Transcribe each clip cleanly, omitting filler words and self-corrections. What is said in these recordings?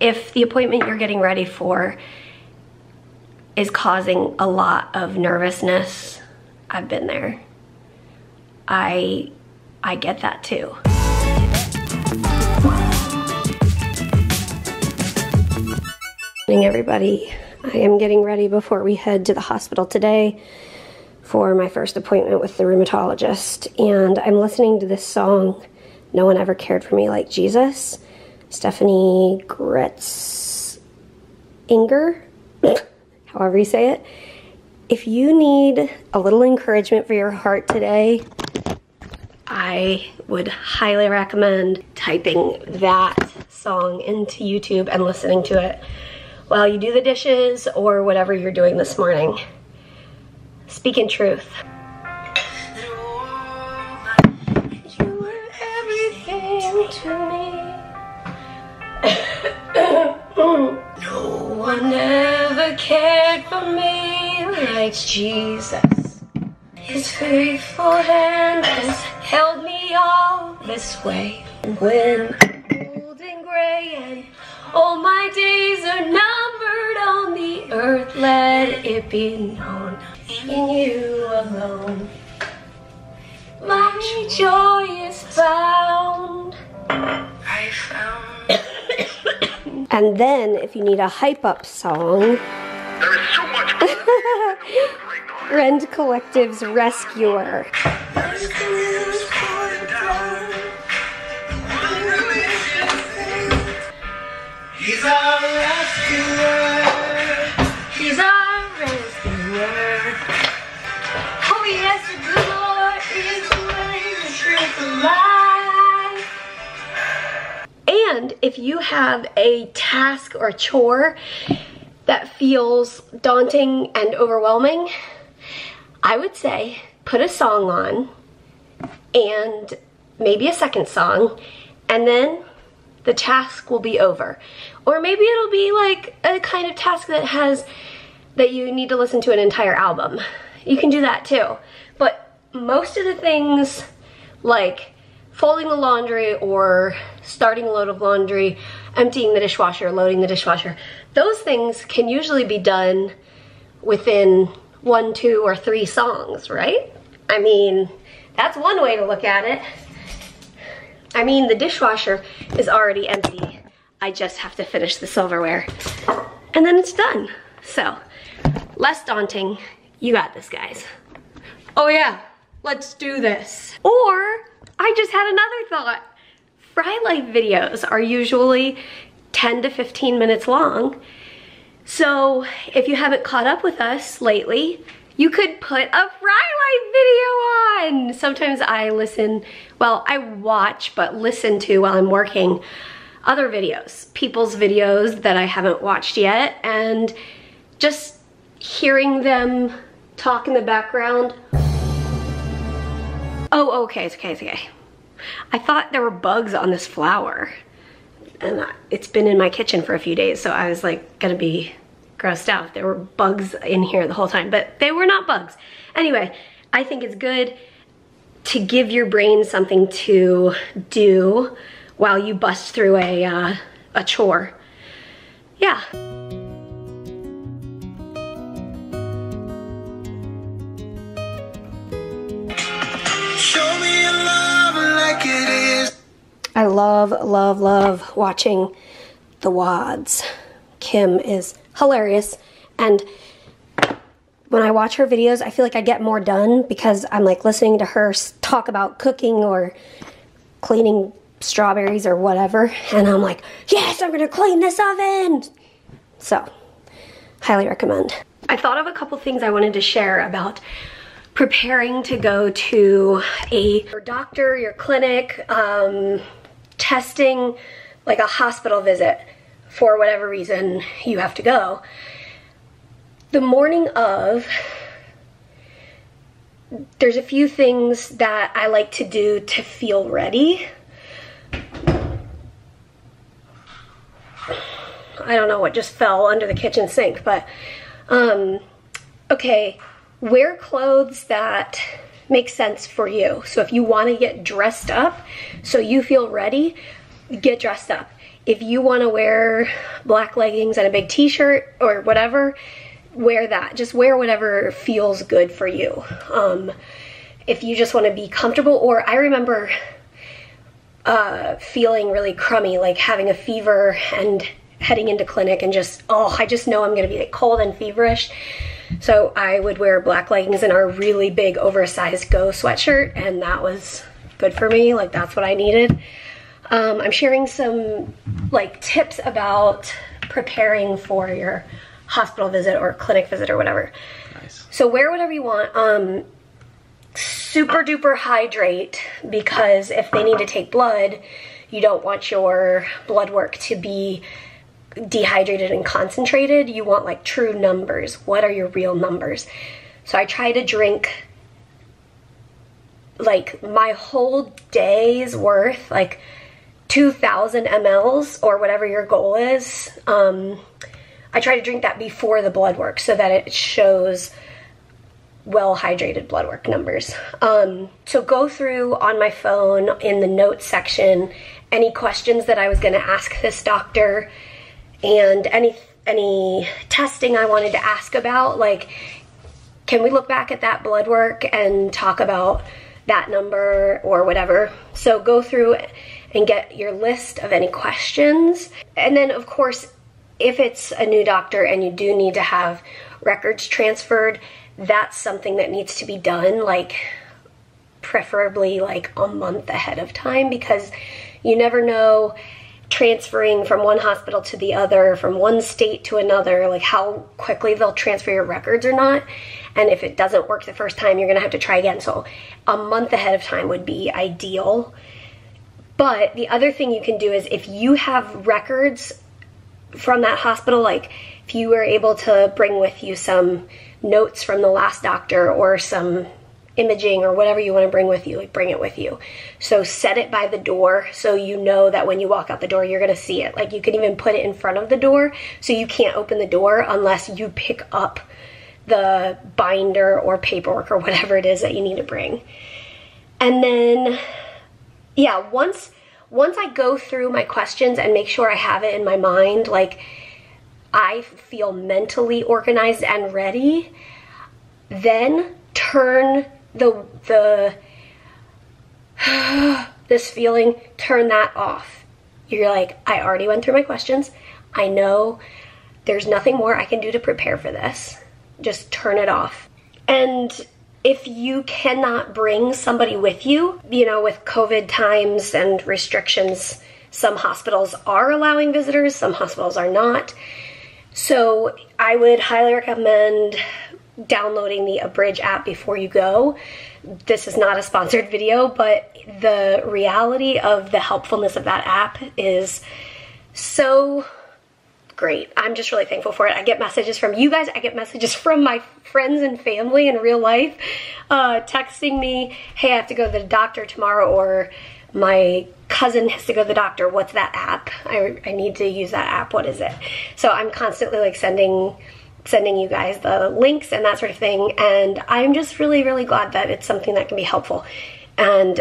If the appointment you're getting ready for is causing a lot of nervousness, I've been there. I get that too. Good morning, everybody. I am getting ready before we head to the hospital today for my first appointment with the rheumatologist, and I'm listening to this song, "No One Ever Cared For Me Like Jesus," Stephanie Gretzinger, however you say it. If you need a little encouragement for your heart today, I would highly recommend typing that song into YouTube and listening to it while you do the dishes or whatever you're doing this morning. Speaking truth. You were everything to me. No one ever cared for me like Jesus. His faithful hand has held me all this way. When I'm old and gray and all my days are numbered on the earth, let it be known, in you alone my joy is found. I found. And then, if you need a hype-up song, there is so much Rend Collective's "Rescuer." He's our rescuer. He's our rescuer. Oh yes, the good Lord is the way, the truth, the life. And if you have a task or chore that feels daunting and overwhelming, I would say put a song on, and maybe a second song, and then the task will be over. Or maybe it'll be like a kind of task that you need to listen to an entire album. You can do that too. But most of the things, like folding the laundry or starting a load of laundry, emptying the dishwasher, loading the dishwasher, those things can usually be done within 1, 2, or 3 songs, right? I mean, that's one way to look at it. I mean, the dishwasher is already empty. I just have to finish the silverware, and then it's done. So, less daunting. You got this, guys. Oh yeah, let's do this. Or, I just had another thought. Fry Life videos are usually 10 to 15 minutes long. So, if you haven't caught up with us lately, you could put a Fry Life video on. Sometimes I listen, well, I watch, but listen to while I'm working other videos, people's videos that I haven't watched yet, and just hearing them talk in the background. Oh, okay, it's okay, it's okay. I thought there were bugs on this flower, and it's been in my kitchen for a few days, so I was like gonna be grossed out. There were bugs in here the whole time, but they were not bugs. Anyway, I think it's good to give your brain something to do while you bust through a chore. Yeah. Show me your love like it is. I love, love, love watching the WADS. Kim is hilarious, and when I watch her videos, I feel like I get more done because I'm like listening to her talk about cooking or cleaning strawberries or whatever, and I'm like, yes, I'm gonna clean this oven. So, highly recommend. I thought of a couple things I wanted to share about preparing to go to your doctor, your clinic, testing, like a hospital visit. For whatever reason you have to go, the morning of, there's a few things that I like to do to feel ready. I don't know what just fell under the kitchen sink, but okay, wear clothes that make sense for you. So if you want to get dressed up so you feel ready, get dressed up. If you want to wear black leggings and a big t-shirt or whatever, wear that. Just wear whatever feels good for you. If you just want to be comfortable, or I remember feeling really crummy, like having a fever and heading into clinic and just, oh, I just know I'm going to be like cold and feverish. So I would wear black leggings and our really big oversized Go sweatshirt, and that was good for me. Like, that's what I needed. I'm sharing some like tips about preparing for your hospital visit or clinic visit or whatever. Nice. So wear whatever you want. Super duper hydrate, because if they need to take blood, you don't want your blood work to be dehydrated and concentrated. You want like true numbers. What are your real numbers? So I try to drink like my whole day's worth, like 2,000 mLs or whatever your goal is. I try to drink that before the blood work so that it shows well hydrated blood work numbers. So go through on my phone in the notes section any questions that I was going to ask this doctor and any testing I wanted to ask about. Like, can we look back at that blood work and talk about that number or whatever? So go through and get your list of any questions. And then of course, if it's a new doctor and you do need to have records transferred, that's something that needs to be done, like preferably like a month ahead of time, because you never know, transferring from one hospital to the other, from one state to another, like how quickly they'll transfer your records or not. And if it doesn't work the first time, you're gonna have to try again. So a month ahead of time would be ideal. But the other thing you can do is, if you have records from that hospital, like if you were able to bring with you some notes from the last doctor or some imaging or whatever you want to bring with you, like bring it with you. So set it by the door so you know that when you walk out the door, you're going to see it. Like, you can even put it in front of the door, so you can't open the door unless you pick up the binder or paperwork or whatever it is that you need to bring. And then, yeah, once I go through my questions and make sure I have it in my mind, like I feel mentally organized and ready, then turn this feeling, turn that off. You're like, I already went through my questions. I know there's nothing more I can do to prepare for this. Just turn it off. And if you cannot bring somebody with you, you know, with COVID times and restrictions, some hospitals are allowing visitors, some hospitals are not. So I would highly recommend downloading the Abridge app before you go. This is not a sponsored video, but the reality of the helpfulness of that app is so great. I'm just really thankful for it. I get messages from you guys. I get messages from my friends and family in real life, texting me, hey, I have to go to the doctor tomorrow, or my cousin has to go to the doctor. What's that app? I need to use that app. What is it? So I'm constantly like sending you guys the links and that sort of thing. And I'm just really, really glad that it's something that can be helpful. And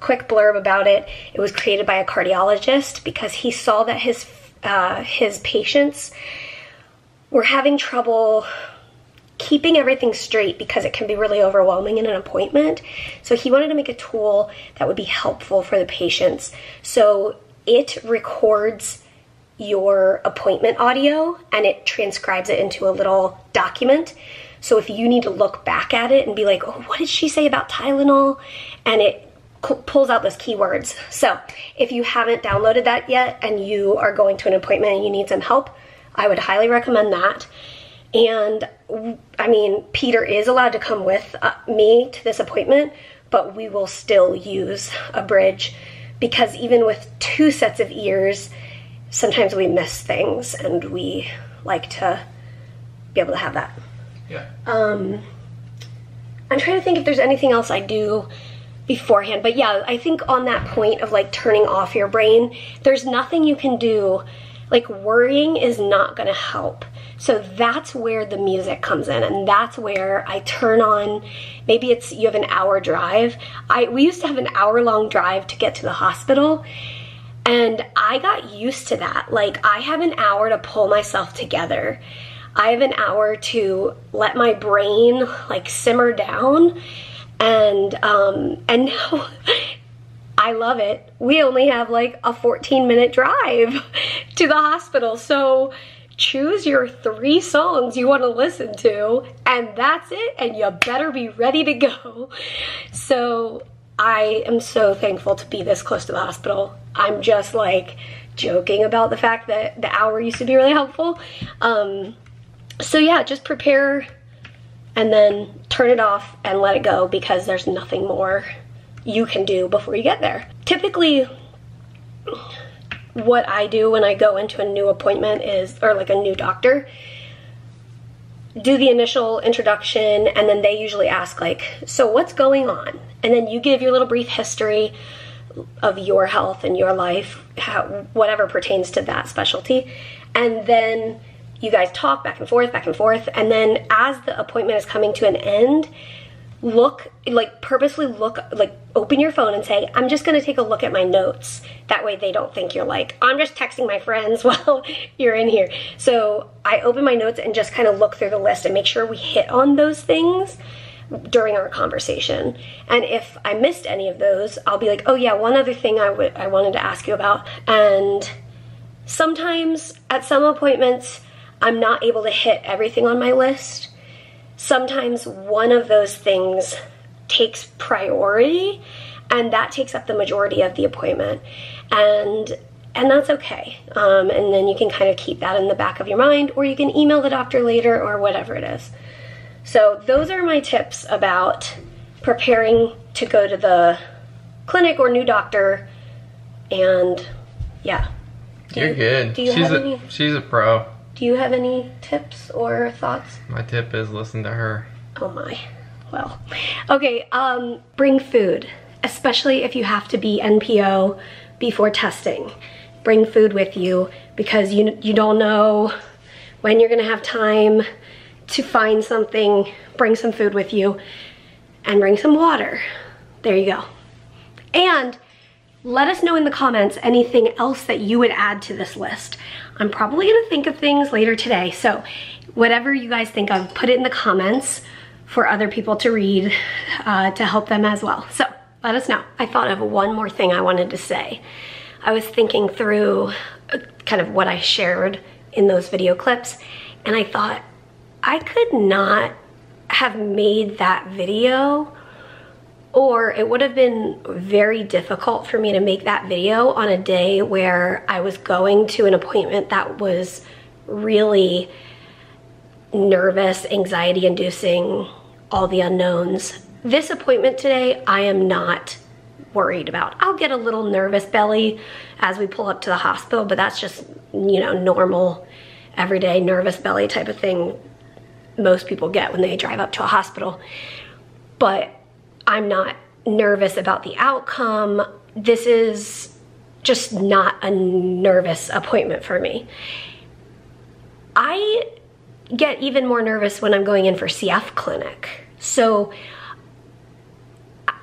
quick blurb about it. It was created by a cardiologist because he saw that his patients were having trouble keeping everything straight because it can be really overwhelming in an appointment. So he wanted to make a tool that would be helpful for the patients. So it records your appointment audio and it transcribes it into a little document. So if you need to look back at it and be like, oh, what did she say about Tylenol? And it pulls out those keywords. So if you haven't downloaded that yet and you are going to an appointment and you need some help, I would highly recommend that. And I mean, Peter is allowed to come with me to this appointment, but we will still use Abridge, because even with two sets of ears, sometimes we miss things, and we like to be able to have that. Yeah. I'm trying to think if there's anything else I do beforehand, but yeah, I think on that point of like turning off your brain, there's nothing you can do. Like, worrying is not gonna help. So that's where the music comes in, and that's where I turn on, maybe it's, you have an hour drive. We used to have an hour-long drive to get to the hospital, And I got used to that. Like, I have an hour to pull myself together. I have an hour to let my brain like simmer down, and now I love it. We only have like a 14-minute drive to the hospital, so choose your 3 songs you want to listen to, and that's it, and you better be ready to go. So I am so thankful to be this close to the hospital. I'm just like joking about the fact that the hour used to be really helpful. So yeah, just prepare and then turn it off and let it go, because there's nothing more you can do before you get there. Typically, what I do when I go into a new appointment is, or like a new doctor, do the initial introduction, and then they usually ask like, so what's going on? And then you give your little brief history of your health and your life, how, whatever pertains to that specialty. And then you guys talk back and forth, and then as the appointment is coming to an end, look, like purposely look, like open your phone and say, I'm just gonna take a look at my notes. That way they don't think you're like, I'm just texting my friends while you're in here. So I open my notes and just kind of look through the list and make sure we hit on those things during our conversation. And if I missed any of those, I'll be like, oh yeah, one other thing I wanted to ask you about. And sometimes at some appointments, I'm not able to hit everything on my list. Sometimes one of those things takes priority, and that takes up the majority of the appointment. And that's okay. And then you can kind of keep that in the back of your mind, or you can email the doctor later or whatever it is. So those are my tips about preparing to go to the clinic or new doctor. And yeah. You're good. She's a pro. Do you have any tips or thoughts? My tip is listen to her. Oh my, well, okay, bring food, especially if you have to be NPO before testing. Bring food with you, because you don't know when you're gonna have time to find something. Bring some food with you, and bring some water. There you go. And let us know in the comments anything else that you would add to this list. I'm probably gonna think of things later today, so whatever you guys think of, put it in the comments for other people to read, to help them as well. So let us know. I thought of one more thing I wanted to say. I was thinking through kind of what I shared in those video clips, and I thought I could not have made that video, or it would have been very difficult for me to make that video on a day where I was going to an appointment that was really nervous, anxiety-inducing, all the unknowns. This appointment today, I am not worried about. I'll get a little nervous belly as we pull up to the hospital, but that's just, you know, normal, everyday nervous belly type of thing most people get when they drive up to a hospital. But I'm not nervous about the outcome. This is just not a nervous appointment for me. I get even more nervous when I'm going in for CF clinic. So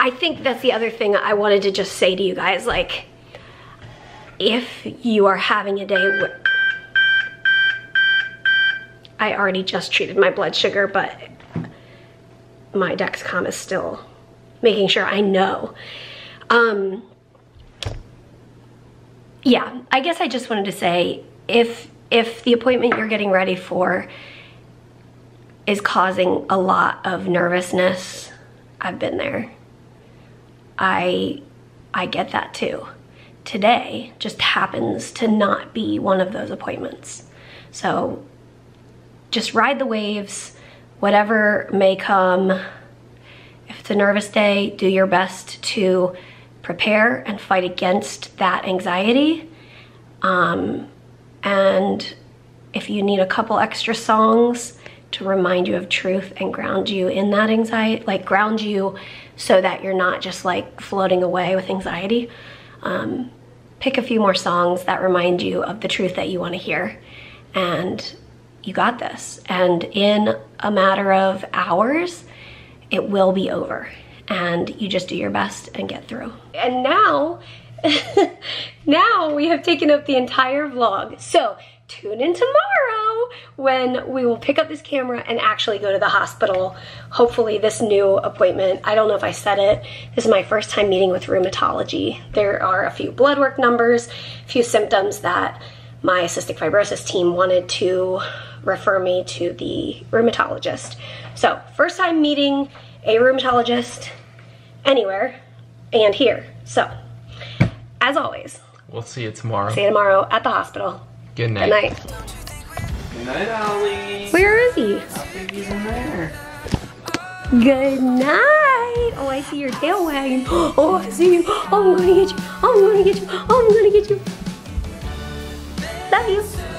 I think that's the other thing I wanted to just say to you guys, like, if you are having a day where... I already just treated my blood sugar, but my Dexcom is still making sure I know. Yeah, I guess I just wanted to say, if the appointment you're getting ready for is causing a lot of nervousness, I've been there. I get that too. Today just happens to not be one of those appointments. So just ride the waves, whatever may come. If it's a nervous day, do your best to prepare and fight against that anxiety. And if you need a couple extra songs to remind you of truth and ground you in that anxiety, like ground you so that you're not just like floating away with anxiety, pick a few more songs that remind you of the truth that you want to hear, and you got this. And in a matter of hours, it will be over, and you just do your best and get through. And now Now we have taken up the entire vlog. So tune in tomorrow when we will pick up this camera and actually go to the hospital. Hopefully this new appointment, I don't know if I said it, this is my first time meeting with rheumatology. There are a few blood work numbers, a few symptoms that my cystic fibrosis team wanted to refer me to the rheumatologist. So first time meeting a rheumatologist anywhere and here. So as always, we'll see you tomorrow. See you tomorrow at the hospital. Good night. Good night. Good night, Ollie. Where is he? I think he's in there. Good night. Oh, I see your tail wagging. Oh, I see you. Oh, I'm gonna get you. Oh, I'm gonna get you. Oh, I'm gonna get you. Love you.